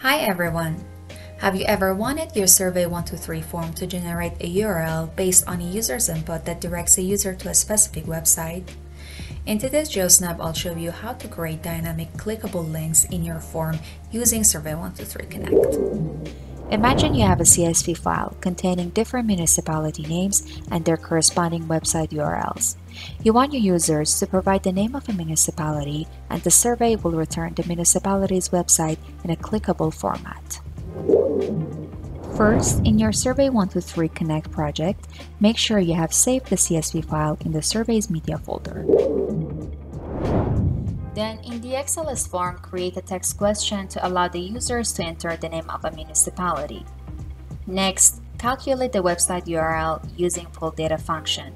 Hi everyone! Have you ever wanted your Survey123 form to generate a URL based on a user's input that directs a user to a specific website? In today's GeoSnap, I'll show you how to create dynamic clickable links in your form using Survey123 Connect. Imagine you have a CSV file containing different municipality names and their corresponding website URLs. You want your users to provide the name of a municipality, and the survey will return the municipality's website in a clickable format. First, in your Survey123 Connect project, make sure you have saved the CSV file in the Surveys Media folder. Then, in the XLS form, create a text question to allow the users to enter the name of a municipality. Next, calculate the website URL using pullData function,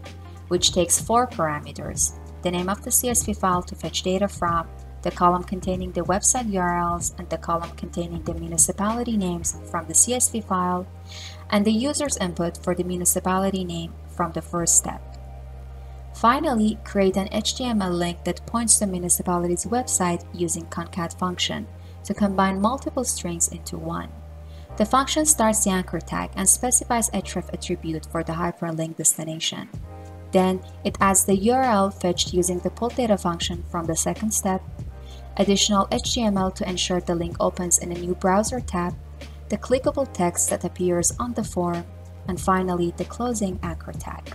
which takes 4 parameters: the name of the CSV file to fetch data from, the column containing the website URLs and the column containing the municipality names from the CSV file, and the user's input for the municipality name from the first step. Finally, create an HTML link that points to the municipality's website using concat function to combine multiple strings into one. The function starts the anchor tag and specifies a href attribute for the hyperlink destination. Then, it adds the URL fetched using the pullData function from the second step, additional HTML to ensure the link opens in a new browser tab, the clickable text that appears on the form, and finally the closing anchor tag.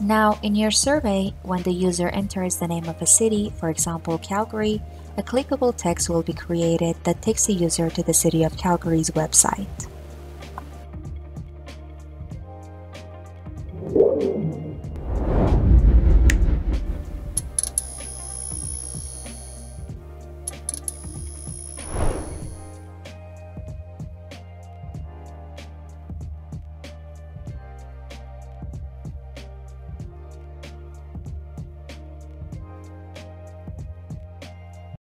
Now, in your survey, when the user enters the name of a city, for example Calgary, a clickable text will be created that takes the user to the City of Calgary's website.